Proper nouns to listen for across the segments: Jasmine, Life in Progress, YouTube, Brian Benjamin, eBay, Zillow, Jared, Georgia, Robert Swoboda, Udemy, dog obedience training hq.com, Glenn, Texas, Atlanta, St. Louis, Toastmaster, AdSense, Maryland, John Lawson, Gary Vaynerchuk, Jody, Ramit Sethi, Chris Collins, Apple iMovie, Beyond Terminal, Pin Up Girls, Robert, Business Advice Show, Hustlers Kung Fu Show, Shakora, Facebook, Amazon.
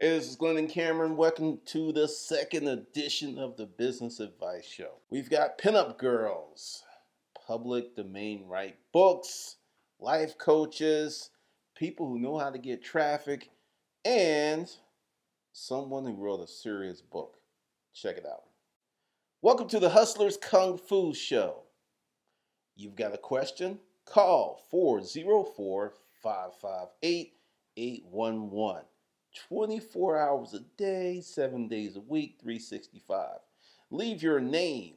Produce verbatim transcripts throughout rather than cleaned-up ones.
Hey, this is Glenn and Cameron. Welcome to the second edition of the Business Advice Show. We've got pinup girls, public domain right books, life coaches, people who know how to get traffic, and someone who wrote a serious book. Check it out. Welcome to the Hustlers Kung Fu Show. You've got a question? Call four oh four, five five eight, eight one one. twenty-four hours a day, seven days a week, three sixty-five. Leave your name.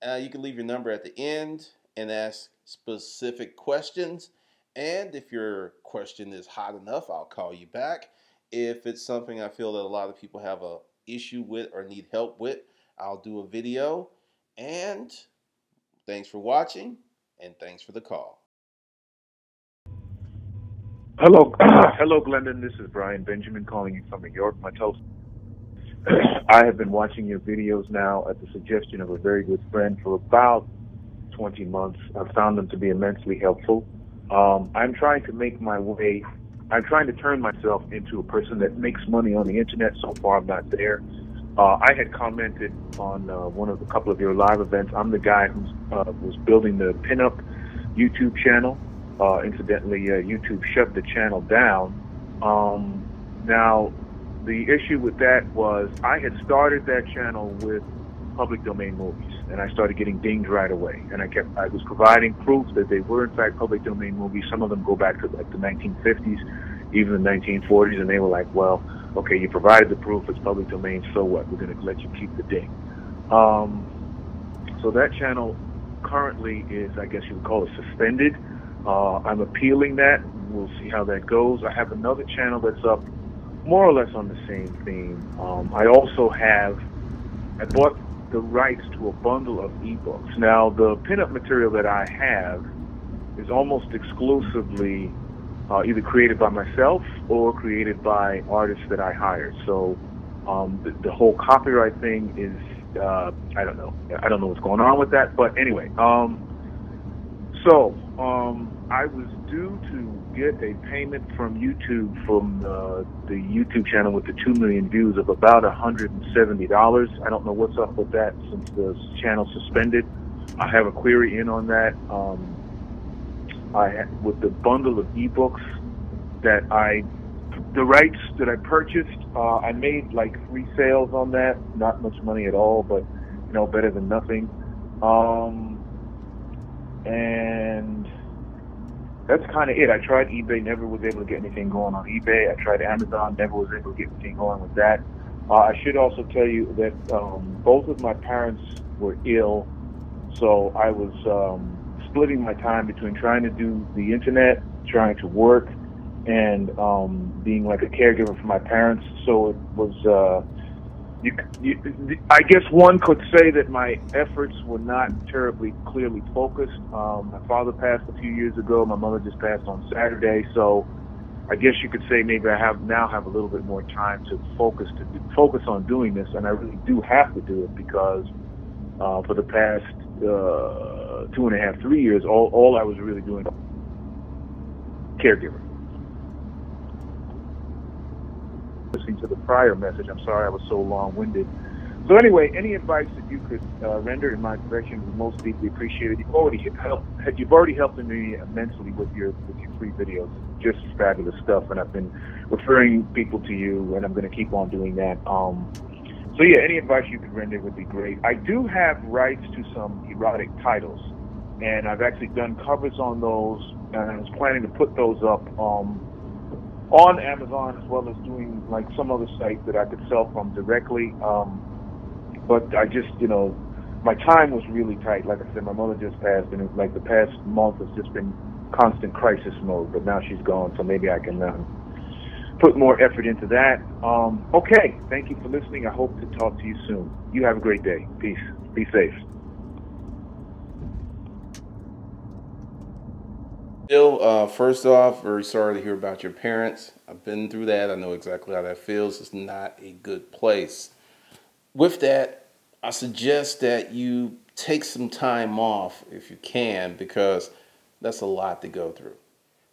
Uh, you can leave your number at the end and ask specific questions. And if your question is hot enough, I'll call you back. If it's something I feel that a lot of people have an issue with or need help with, I'll do a video. And thanks for watching, and thanks for the call. Hello, hello, Glendon. This is Brian Benjamin calling you from New York. My toast. I have been watching your videos now at the suggestion of a very good friend for about twenty months. I've found them to be immensely helpful. Um, I'm trying to make my way. I'm trying to turn myself into a person that makes money on the internet. So far, I'm not there. Uh, I had commented on uh, one of a couple of your live events. I'm the guy who uh, was building the pinup YouTube channel. Uh, incidentally, uh, YouTube shut the channel down. Um, now, the issue with that was I had started that channel with public domain movies, and I started getting dinged right away. And I kept, I was providing proof that they were in fact public domain movies. Some of them go back to like the nineteen fifties, even the nineteen forties, and they were like, "Well, okay, you provided the proof; it's public domain. So what? We're going to let you keep the ding." Um, so that channel currently is, I guess you would call it, suspended. Uh, I'm appealing that. We'll see how that goes. I have another channel that's up more or less on the same theme. Um, I also have, I bought the rights to a bundle of ebooks. Now, the pinup material that I have is almost exclusively uh, either created by myself or created by artists that I hire. So um, the, the whole copyright thing is, uh, I don't know. I don't know what's going on with that. But anyway, um, so um, I was due to get a payment from YouTube from uh, the YouTube channel with the two million views of about one hundred seventy dollars. I don't know what's up with that since the channel's suspended. I have a query in on that. Um, I with the bundle of ebooks that I, the rights that I purchased, uh, I made like three sales on that. Not much money at all, but you know, better than nothing. Um, and that's kind of it. I tried eBay, never was able to get anything going on eBay. I tried Amazon, never was able to get anything going with that. Uh, I should also tell you that um, both of my parents were ill, so I was um, splitting my time between trying to do the internet, trying to work, and um, being like a caregiver for my parents. So it was, uh, you, you, I guess one could say that my efforts were not terribly clearly focused. Um, my father passed a few years ago. My mother just passed on Saturday, so I guess you could say maybe I have now have a little bit more time to focus to focus on doing this, and I really do have to do it because uh, for the past uh, two and a half, three years, all all I was really doing caregiver. Listening to the prior message. I'm sorry I was so long-winded. So anyway, any advice that you could uh, render in my direction would most deeply appreciated. You've already helped. You've already helped me immensely with your with your free videos. Just fabulous stuff, and I've been referring people to you, and I'm going to keep on doing that. Um, so yeah, any advice you could render would be great. I do have rights to some erotic titles, and I've actually done covers on those, and I was planning to put those up. Um, on Amazon, as well as doing like some other site that I could sell from directly. Um, but I just, you know, my time was really tight. Like I said, my mother just passed, and like the past month has just been constant crisis mode, but now she's gone, so maybe I can uh, put more effort into that. Um, okay, thank you for listening. I hope to talk to you soon. You have a great day. Peace. Be safe. Bill, uh, first off, very sorry to hear about your parents. I've been through that. I know exactly how that feels. It's not a good place. With that, I suggest that you take some time off if you can, because that's a lot to go through.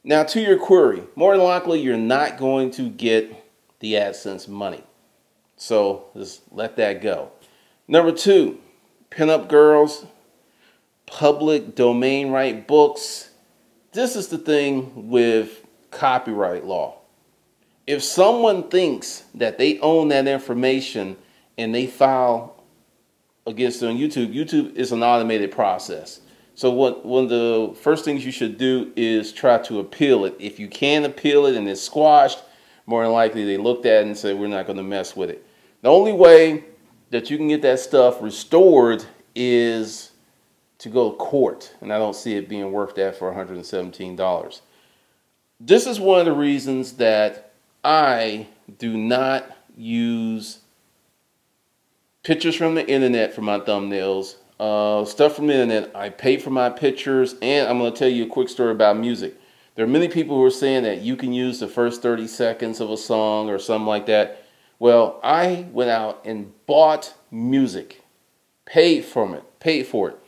Now, to your query, more than likely, you're not going to get the AdSense money. So just let that go. Number two, pinup girls, public domain right books. This is the thing with copyright law. If someone thinks that they own that information and they file against it on YouTube, YouTube is an automated process. So what one of the first things you should do is try to appeal it. If you can appeal it and it's squashed, more than likely they looked at it and said, we're not going to mess with it. The only way that you can get that stuff restored is to go to court. And I don't see it being worth that for one hundred seventeen dollars. This is one of the reasons that I do not use pictures from the internet for my thumbnails. Uh, stuff from the internet, I pay for my pictures, and I'm going to tell you a quick story about music. There are many people who are saying that you can use the first thirty seconds of a song or something like that. Well, I went out and bought music, paid from it, paid for it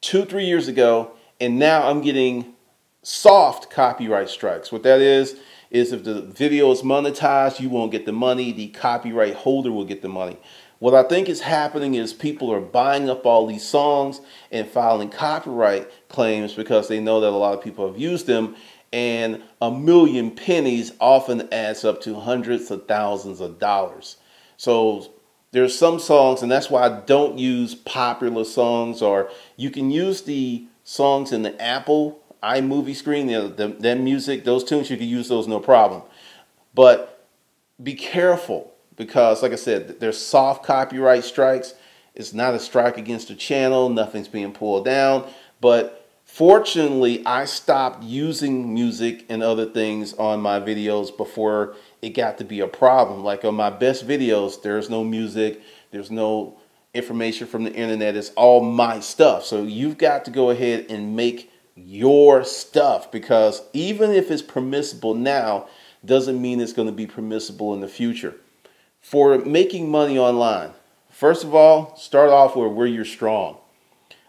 two, three years ago, and now I'm getting soft copyright strikes. What that is, is if the video is monetized, you won't get the money, the copyright holder will get the money. What I think is happening is people are buying up all these songs and filing copyright claims because they know that a lot of people have used them, and a million pennies often adds up to hundreds of thousands of dollars. So there's some songs, and that's why I don't use popular songs, or you can use the songs in the Apple iMovie screen, that music, those tunes, you can use those no problem. But be careful. Because, like I said, there's soft copyright strikes. It's not a strike against the channel. Nothing's being pulled down. But fortunately, I stopped using music and other things on my videos before it got to be a problem. Like on my best videos, there's no music. There's no information from the internet. It's all my stuff. So you've got to go ahead and make your stuff. Because even if it's permissible now, doesn't mean it's going to be permissible in the future. For making money online, first of all, start off with where you're strong.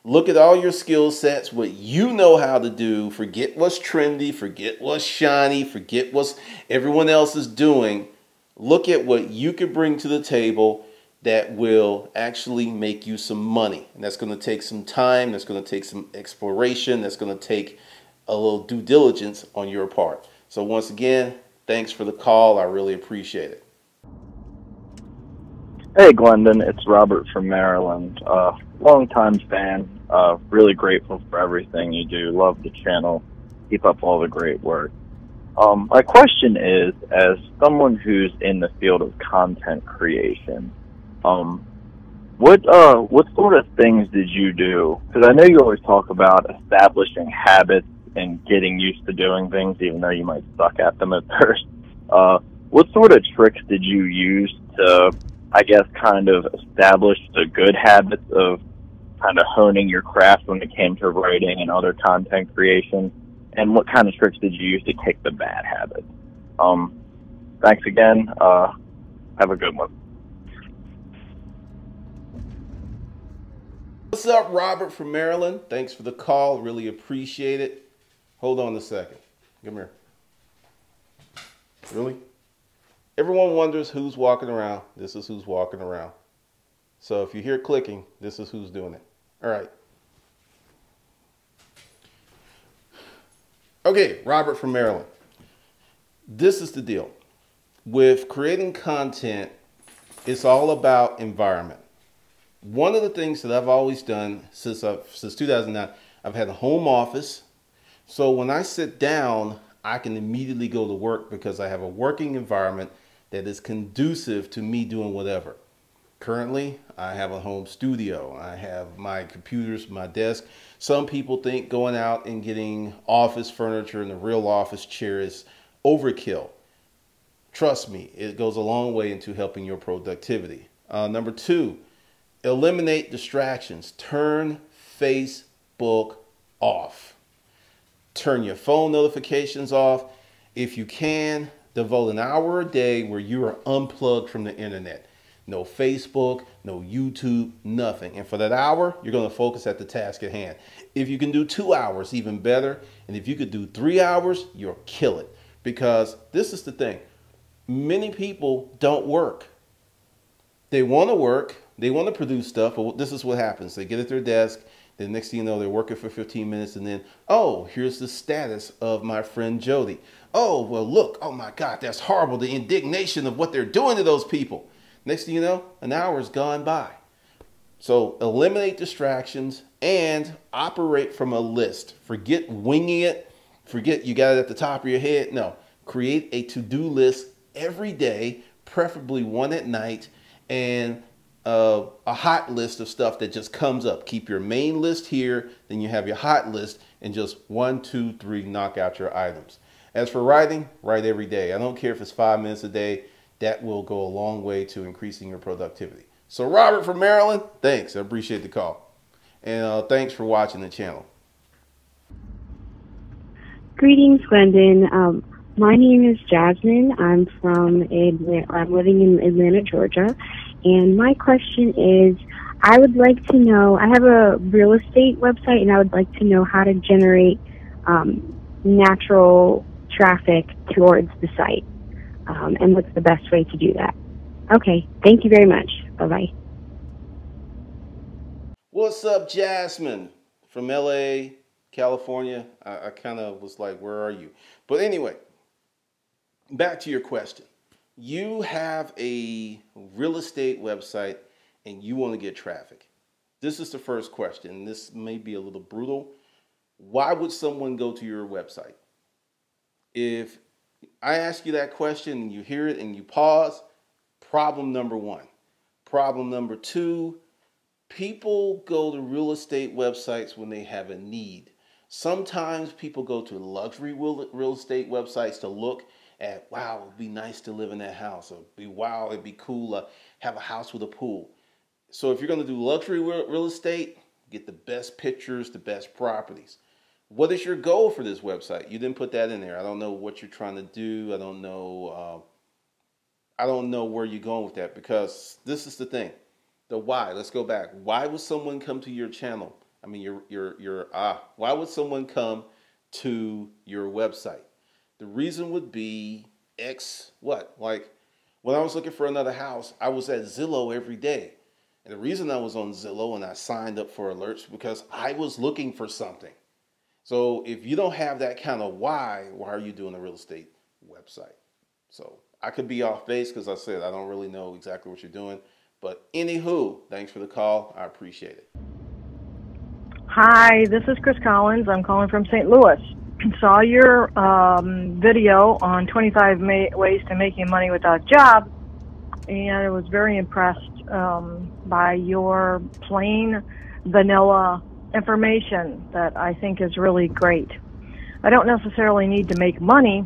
Look at all your skill sets, what you know how to do. Forget what's trendy, forget what's shiny, forget what everyone else is doing. Look at what you can bring to the table that will actually make you some money. And that's going to take some time, that's going to take some exploration, that's going to take a little due diligence on your part. So once again, thanks for the call. I really appreciate it. Hey, Glendon, it's Robert from Maryland. Uh, long-time fan. Uh, really grateful for everything you do. Love the channel. Keep up all the great work. Um, my question is, as someone who's in the field of content creation, um, what uh, what sort of things did you do? Because I know you always talk about establishing habits and getting used to doing things, even though you might suck at them at first. Uh, what sort of tricks did you use to, I guess, kind of established the good habits of kind of honing your craft when it came to writing and other content creation? And what kind of tricks did you use to kick the bad habits? Um, thanks again. Uh, have a good one. What's up, Robert from Maryland? Thanks for the call. Really appreciate it. Hold on a second. Come here. Really? Everyone wonders who's walking around. This is who's walking around. So if you hear clicking, this is who's doing it. All right. Okay, Robert from Maryland. This is the deal. With creating content, it's all about environment. One of the things that I've always done since, I've, since two thousand nine, I've had a home office. So when I sit down, I can immediately go to work because I have a working environment that is conducive to me doing whatever. Currently, I have a home studio. I have my computers, my desk. Some people think going out and getting office furniture and a real office chair is overkill. Trust me, it goes a long way into helping your productivity. Uh, number two, eliminate distractions. Turn Facebook off. Turn your phone notifications off. If you can, devote an hour a day where you are unplugged from the internet. No Facebook, no YouTube, nothing. And for that hour, you're going to focus at the task at hand. If you can do two hours, even better. And if you could do three hours, you'll kill it. Because this is the thing. many people don't work. They want to work. They want to produce stuff, but this is what happens. They get at their desk. The next thing you know, they're working for fifteen minutes, and then, oh, here's the status of my friend Jody. Oh, well, look, oh my God, that's horrible. The indignation of what they're doing to those people. Next thing you know, an hour's gone by. So eliminate distractions and operate from a list. Forget winging it. Forget you got it at the top of your head. No, create a to-do list every day, preferably one at night, and Uh, a hot list of stuff that just comes up. Keep your main list here, then you have your hot list, and just one, two, three, knock out your items. As for writing, write every day. I don't care if it's five minutes a day. That will go a long way to increasing your productivity. So Robert from Maryland, thanks. I appreciate the call. And uh, thanks for watching the channel. Greetings, Glendon. Um, my name is Jasmine. I'm from Atlanta. I'm living in Atlanta, Georgia. And my question is, I would like to know, I have a real estate website, and I would like to know how to generate um, natural traffic towards the site, um, and what's the best way to do that. Okay, thank you very much. Bye-bye. What's up, Jasmine from L A, California? I, I kind of was like, where are you? But anyway, back to your question. You have a real estate website and you want to get traffic. This is the first question. This may be a little brutal. Why would someone go to your website? If I ask you that question and you hear it and you pause, problem number one. Problem number two, people go to real estate websites when they have a need. Sometimes people go to luxury real estate websites to look at, wow, it'd be nice to live in that house, or be wow, it'd be cool to have a house with a pool. So if you're gonna do luxury real estate, get the best pictures, the best properties. What is your goal for this website? You didn't put that in there. I don't know what you're trying to do. I don't know, uh, I don't know where you're going with that, because this is the thing, the why. Let's go back. Why would someone come to your channel? I mean, your, your, your, ah, uh, why would someone come to your website? The reason would be X, what? Like when I was looking for another house, I was at Zillow every day. And the reason I was on Zillow and I signed up for alerts because I was looking for something. So if you don't have that kind of why, why are you doing a real estate website? So I could be off base because I said I don't really know exactly what you're doing. But anywho, thanks for the call. I appreciate it. Hi, this is Chris Collins. I'm calling from Saint Louis. Saw your um, video on twenty-five ways to making money without a job, and I was very impressed um, by your plain vanilla information that I think is really great. I don't necessarily need to make money,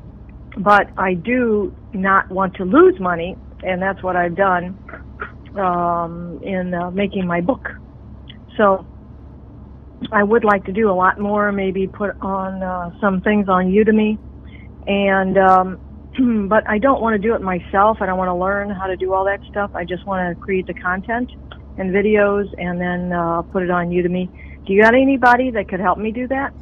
but I do not want to lose money, and that's what I've done um, in uh, making my book. So I would like to do a lot more, maybe put on uh, some things on Udemy, and um, but I don't want to do it myself. I don't want to learn how to do all that stuff. I just want to create the content and videos and then uh, put it on Udemy. Do you got anybody that could help me do that?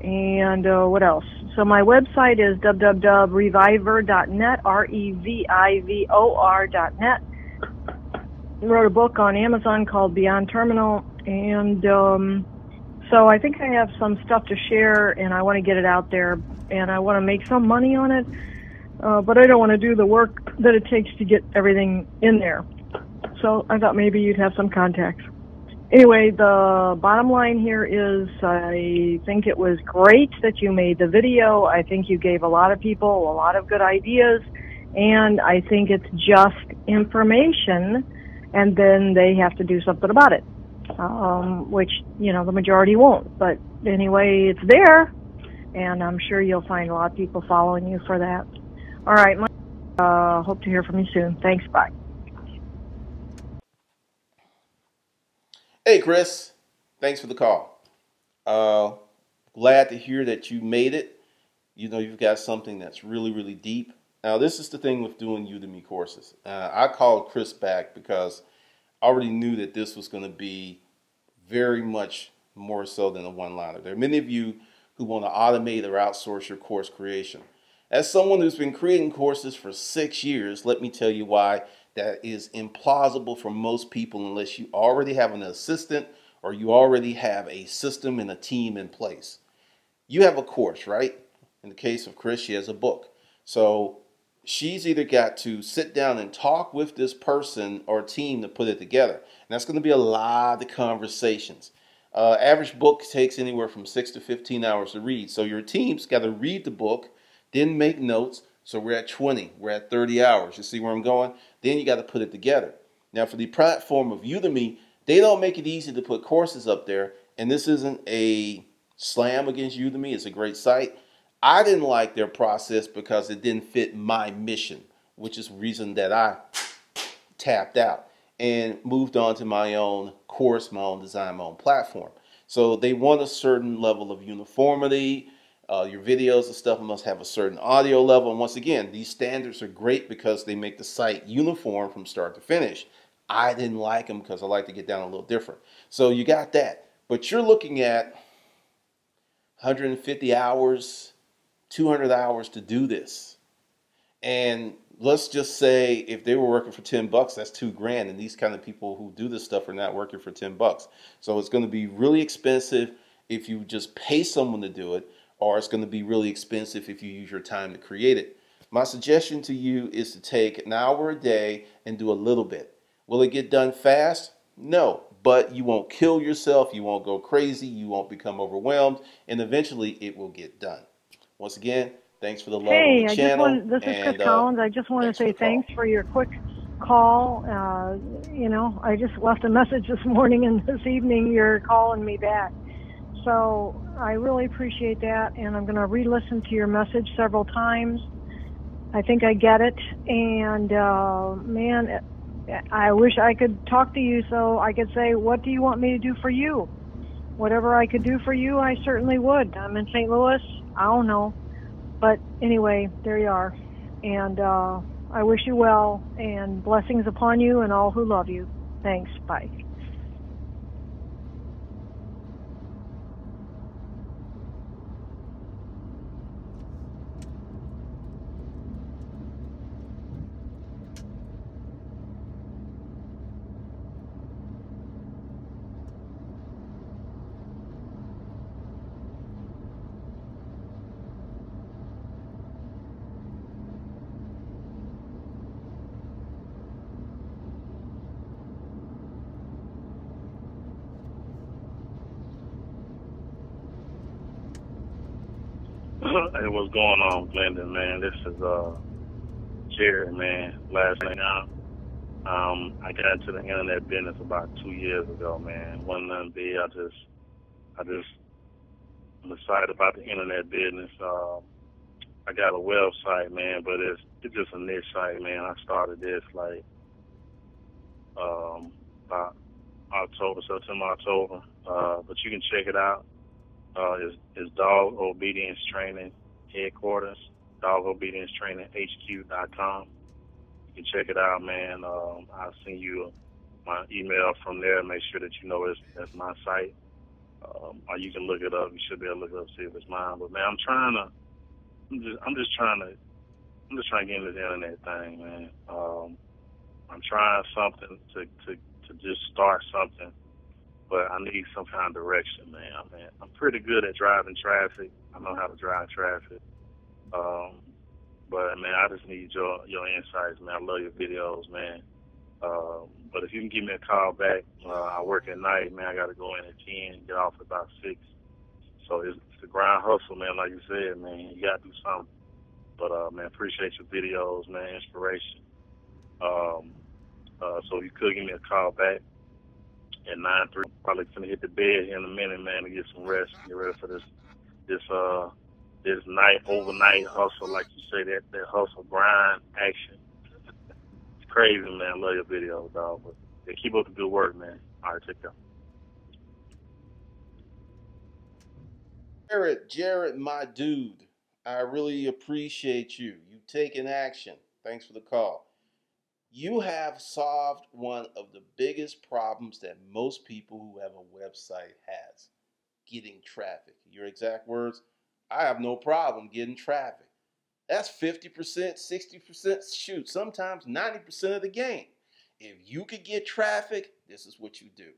And uh, what else? So my website is w w w dot reviver dot net, R E V I V O R dot net. Wrote a book on Amazon called Beyond Terminal, and um, so I think I have some stuff to share, and I want to get it out there, and I want to make some money on it, uh, but I don't want to do the work that it takes to get everything in there. So I thought maybe you'd have some contacts. Anyway, the bottom line here is I think it was great that you made the video. I think you gave a lot of people a lot of good ideas, and I think it's just information, and then they have to do something about it, um, which, you know, the majority won't. But anyway, it's there, and I'm sure you'll find a lot of people following you for that. All right, my, uh, hope to hear from you soon. Thanks, bye. Hey, Chris, thanks for the call. Uh, glad to hear that you made it. You know, you've got something that's really, really deep. Now, this is the thing with doing Udemy courses. Uh, I called Chris back because I already knew that this was going to be very much more so than a one-liner. There are many of you who want to automate or outsource your course creation. As someone who's been creating courses for six years, let me tell you why that is implausible for most people unless you already have an assistant or you already have a system and a team in place. You have a course, right? In the case of Chris, she has a book. So she's either got to sit down and talk with this person or team to put it together. And that's going to be a lot of conversations. Uh, average book takes anywhere from six to fifteen hours to read. So your team's got to read the book, then make notes. So we're at twenty, we're at thirty hours. You see where I'm going? Then you got to put it together. Now for the platform of Udemy, they don't make it easy to put courses up there. And this isn't a slam against Udemy. It's a great site. I didn't like their process because it didn't fit my mission, which is the reason that I tapped out and moved on to my own course, my own design, my own platform. So they want a certain level of uniformity. Uh, your videos and stuff must have a certain audio level. And once again, these standards are great because they make the site uniform from start to finish. I didn't like them because I like to get down a little different. So you got that. But you're looking at one hundred fifty hours, two hundred hours to do this. And let's just say if they were working for ten bucks, that's two grand. And these kind of people who do this stuff are not working for ten bucks. So it's going to be really expensive if you just pay someone to do it, or it's going to be really expensive if you use your time to create it. My suggestion to you is to take an hour a day and do a little bit. Will it get done fast? No, but you won't kill yourself. You won't go crazy. You won't become overwhelmed. And eventually it will get done. Once again, thanks for the love hey, of the I channel. Hey, this is and, Chris Collins. Uh, I just want to say for thanks for your quick call. Uh, you know, I just left a message this morning, and this evening you're calling me back. So I really appreciate that, and I'm going to re-listen to your message several times. I think I get it, and uh, man, I wish I could talk to you so I could say, what do you want me to do for you? Whatever I could do for you, I certainly would. I'm in Saint Louis. I don't know. But anyway, there you are. And uh, I wish you well, and blessings upon you and all who love you. Thanks. Bye. Hey, what's going on, Glendon, man? This is uh, Jared, man. Last night now, um, I got into the internet business about two years ago, man. One of them days, I just, I just, I'm excited about the internet business. Uh, I got a website, man, but it's it's just a niche site, man. I started this like um, about October, September, October, uh, but you can check it out. Uh, is, is dog obedience training headquarters, dog obedience training h q dot com. You can check it out, man. Um, I'll send you my email from there. Make sure that you know it's that's my site. Um, or you can look it up. You should be able to look it up, see if it's mine. But man, I'm trying to, I'm just, I'm just trying to, I'm just trying to get into the internet thing, man. Um, I'm trying something to, to, to just start something. But I need some kind of direction, man. I mean, I'm pretty good at driving traffic. I know how to drive traffic. Um, but, man, I just need your your insights, man. I love your videos, man. Um, but if you can give me a call back, uh, I work at night, man. I got to go in at ten and get off at about six. So it's, it's a grind hustle, man, like you said, man. You got to do something. But, uh, man, appreciate your videos, man, inspiration. Um, uh, so if you could give me a call back, at nine three, probably gonna hit the bed here in a minute, man, to get some rest, get ready for this, this uh, this night overnight hustle, like you say, that that hustle grind action. It's crazy, man. I love your videos, dog. But yeah, keep up the good work, man. All right, take care. Jared, Jared, my dude, I really appreciate you. You taking action. Thanks for the call. You have solved one of the biggest problems that most people who have a website has, getting traffic. Your exact words, I have no problem getting traffic. That's fifty percent, sixty percent, shoot, sometimes ninety percent of the game. If you could get traffic, this is what you do.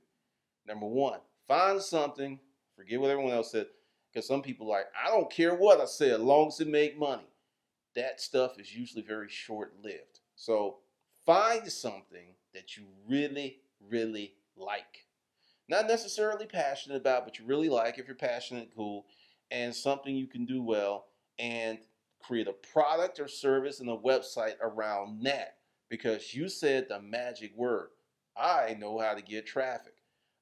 Number one, find something, forget what everyone else said, because some people are like, I don't care what I say, as long as it make money. That stuff is usually very short-lived. So find something that you really, really like. Not necessarily passionate about, but you really like, if you're passionate, cool, and something you can do well, and create a product or service and a website around that, because you said the magic word. I know how to get traffic.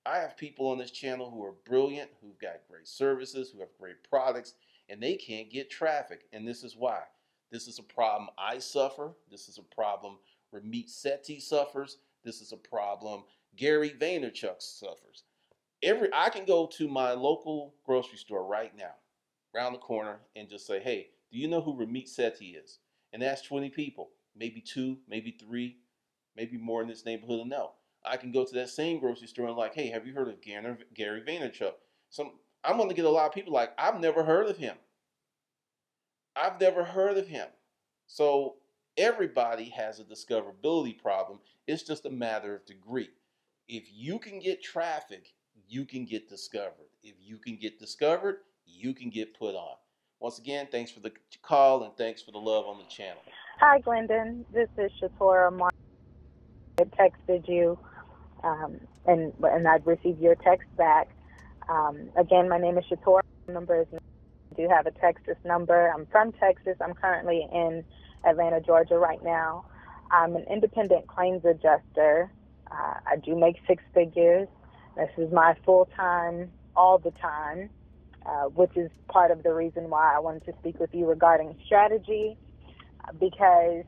I have people on this channel who are brilliant, who've got great services, who have great products, and they can't get traffic. And this is why. This is a problem I suffer. This is a problem Ramit Sethi suffers. This is a problem Gary Vaynerchuk suffers. Every I can go to my local grocery store right now, around the corner, and just say, hey, do you know who Ramit Sethi is? And ask twenty people, maybe two, maybe three, maybe more in this neighborhood will know. I can go to that same grocery store and like, hey, have you heard of Gary Vaynerchuk? So I'm going to get a lot of people like, I've never heard of him. I've never heard of him. So everybody has a discoverability problem. It's just a matter of degree. If you can get traffic, you can get discovered. If you can get discovered, you can get put on. Once again, thanks for the call and thanks for the love on the channel. Hi, Glendon. This is Shakora. Mark, I texted you, um, and and I'd received your text back. Um, again, my name is Shakora. My number is. I do have a Texas number. I'm from Texas. I'm currently in Atlanta, Georgia, right now. I'm an independent claims adjuster. Uh, I do make six figures. This is my full time, all the time. Uh, which is part of the reason why I wanted to speak with you regarding strategy, because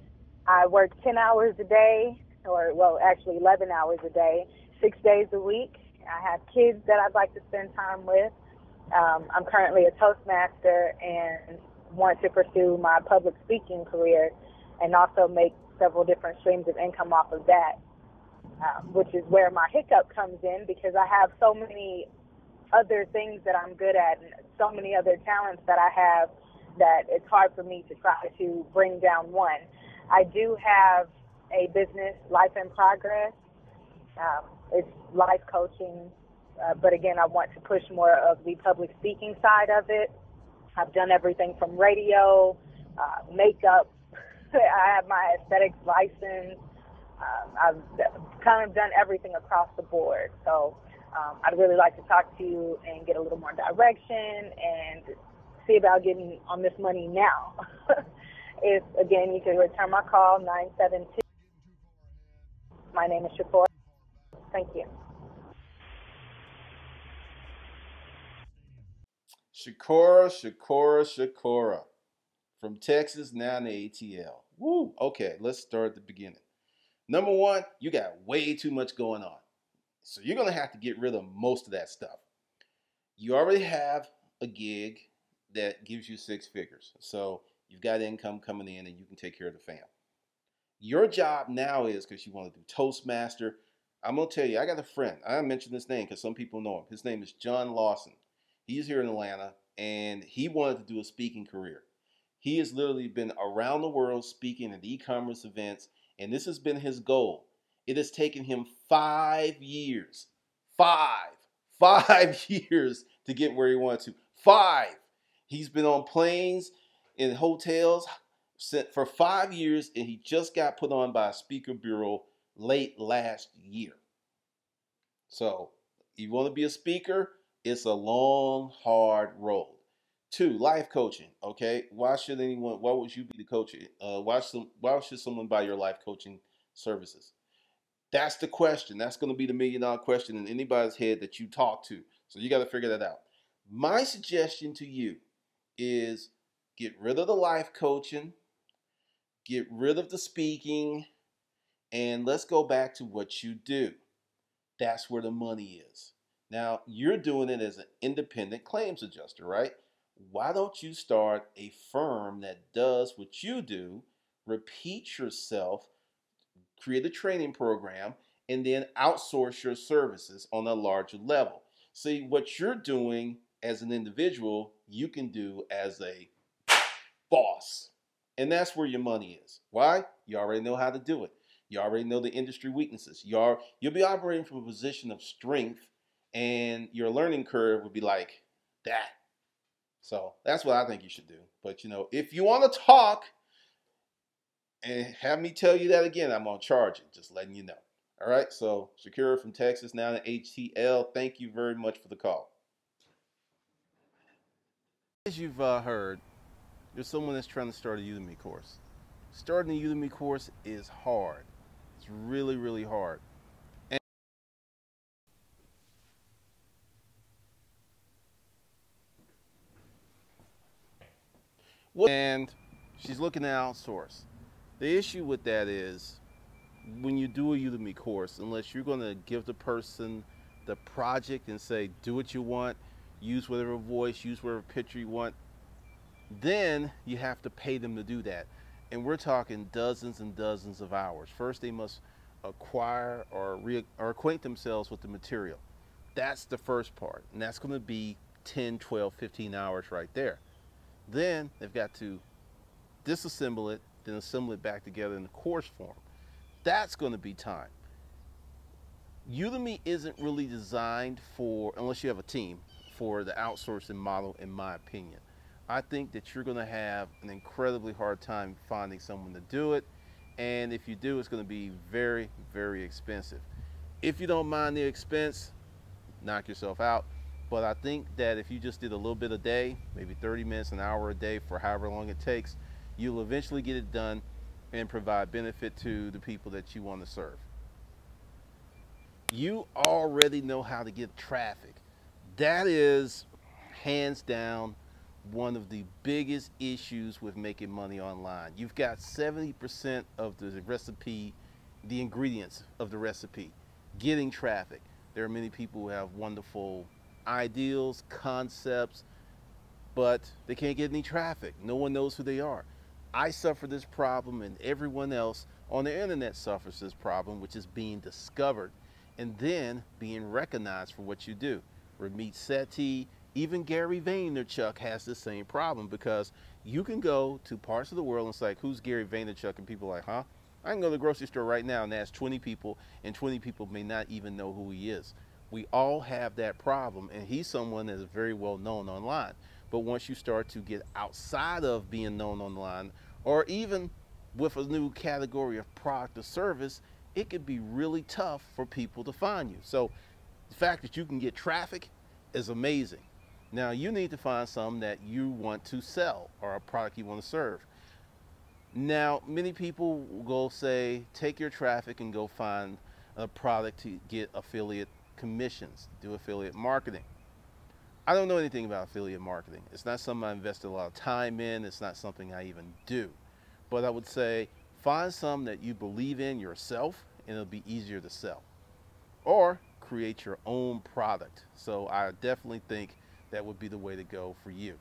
I work ten hours a day, or well, actually eleven hours a day, six days a week. I have kids that I'd like to spend time with. Um, I'm currently a Toastmaster and want to pursue my public speaking career and also make several different streams of income off of that, um, which is where my hiccup comes in, because I have so many other things that I'm good at and so many other talents that I have that it's hard for me to try to bring down one. I do have a business, Life in Progress. Um, it's life coaching, uh, but again, I want to push more of the public speaking side of it. I've done everything from radio, uh, makeup. I have my aesthetics license. Um, I've kind of done everything across the board. So Um, I'd really like to talk to you and get a little more direction and see about getting on this money now. If, again, you can return my call, nine seven two. My name is Shakora. Thank you. Shakora, Shakora, Shakora. From Texas, now to A T L. Woo! Okay, let's start at the beginning. Number one, you got way too much going on. So you're going to have to get rid of most of that stuff. You already have a gig that gives you six figures. So you've got income coming in and you can take care of the fam. Your job now is, because you want to do Toastmaster, I'm going to tell you, I got a friend. I mentioned his name because some people know him. His name is John Lawson. He's here in Atlanta and he wanted to do a speaking career. He has literally been around the world speaking at e-commerce events, and this has been his goal. It has taken him five years, five, five years to get where he wanted to. Five. He's been on planes, in hotels for five years, and he just got put on by a speaker bureau late last year. So you want to be a speaker, it's a long, hard road. Two, life coaching, okay? Why should anyone, why would you be the coach? Uh, why, some, why should someone buy your life coaching services? That's the question. That's going to be the million dollar question in anybody's head that you talk to. So you got to figure that out. My suggestion to you is get rid of the life coaching, get rid of the speaking, and let's go back to what you do. That's where the money is. Now, you're doing it as an independent claims adjuster, right? Why don't you start a firm that does what you do, repeat yourself, create a training program, and then outsource your services on a larger level. See, what you're doing as an individual, you can do as a boss. And that's where your money is. Why? You already know how to do it. You already know the industry weaknesses. You are, you'll be operating from a position of strength, and your learning curve would be like that. So that's what I think you should do. But, you know, if you want to talk and have me tell you that again, I'm going to charge it. Just letting you know. All right. So Shakora from Texas, now to H T L. Thank you very much for the call. As you've uh, heard, there's someone that's trying to start a Udemy course. Starting a Udemy course is hard. It's really, really hard. And and she's looking to outsource. The issue with that is when you do a Udemy course, unless you're going to give the person the project and say, do what you want, use whatever voice, use whatever picture you want, then you have to pay them to do that. And we're talking dozens and dozens of hours. First, they must acquire or, re or acquaint themselves with the material. That's the first part. And that's going to be ten, twelve, fifteen hours right there. Then they've got to disassemble it, then assemble it back together in the course form. That's going to be time. Udemy isn't really designed for, unless you have a team, for the outsourcing model, in my opinion. I think that you're going to have an incredibly hard time finding someone to do it. And if you do, it's going to be very, very expensive. If you don't mind the expense, knock yourself out. But I think that if you just did a little bit a day, maybe thirty minutes, an hour a day for however long it takes, you'll eventually get it done and provide benefit to the people that you want to serve. You already know how to get traffic. That is hands down one of the biggest issues with making money online. You've got seventy percent of the recipe, the ingredients of the recipe, getting traffic. There are many people who have wonderful ideals, concepts, but they can't get any traffic. No one knows who they are. I suffer this problem, and everyone else on the internet suffers this problem, which is being discovered and then being recognized for what you do. Ramit Sethi, even Gary Vaynerchuk has the same problem, because you can go to parts of the world and it's like, who's Gary Vaynerchuk? And people are like, huh? I can go to the grocery store right now and ask twenty people, and twenty people may not even know who he is. We all have that problem, and he's someone that is very well known online. But once you start to get outside of being known online, or even with a new category of product or service, it could be really tough for people to find you. So the fact that you can get traffic is amazing. Now, you need to find something that you want to sell or a product you want to serve. Now, many people will say, take your traffic and go find a product to get affiliate commissions, do affiliate marketing. I don't know anything about affiliate marketing. It's not something I invested a lot of time in. It's not something I even do. But I would say, find something that you believe in yourself, and it'll be easier to sell. Or create your own product. So I definitely think that would be the way to go for you.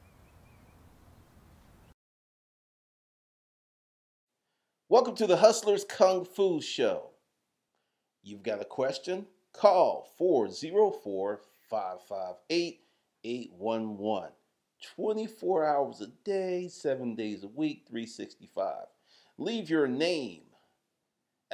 Welcome to the Hustlers Kung Fu Show. You've got a question? Call four oh four, five five eight, eight one one. twenty-four hours a day, seven days a week, three sixty-five. Leave your name.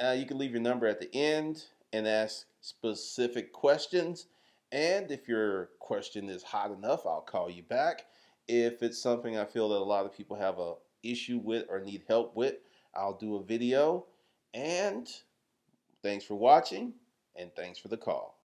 Uh, you can leave your number at the end and ask specific questions. And if your question is hot enough, I'll call you back. If it's something I feel that a lot of people have an issue with or need help with, I'll do a video. And thanks for watching, and thanks for the call.